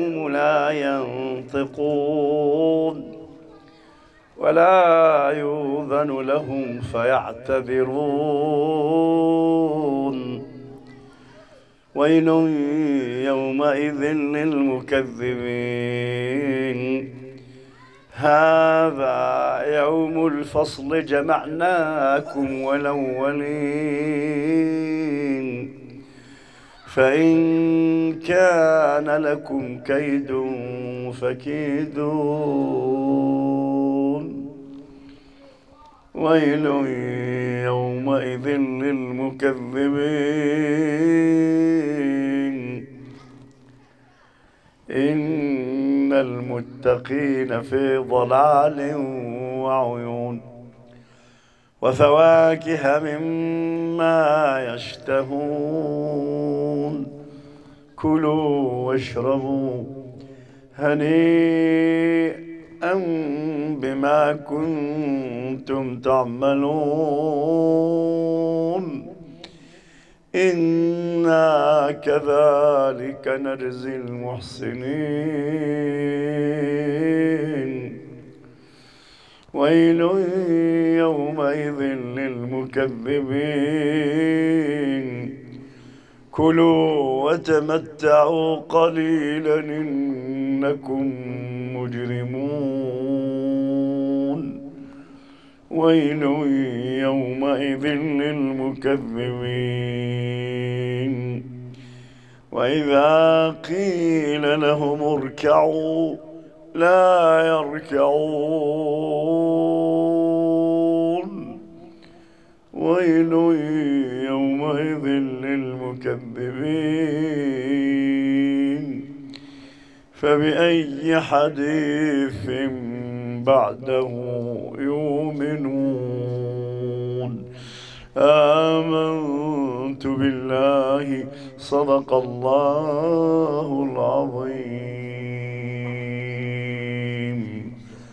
وهم لا ينطقون ولا يؤذن لهم فيعتذرون ويل يومئذ للمكذبين هذا يوم الفصل جمعناكم والأولين فإن كان لكم كيد فكيدون ويل يومئذ للمكذبين إن المتقين في ضلال وعيون وفواكه مما يشتهون كلوا واشربوا هنيئا بما كنتم تعملون إنا كذلك نجزي المحسنين ويل يومئذ للمكذبين كلوا وتمتعوا قليلا إنكم مجرمون ويل يومئذ للمكذبين وإذا قيل لهم اركعوا لا يركعون ويل يومئذ للمكذبين فبأي حديث بعده يؤمنون آمنت بالله صدق الله العظيم.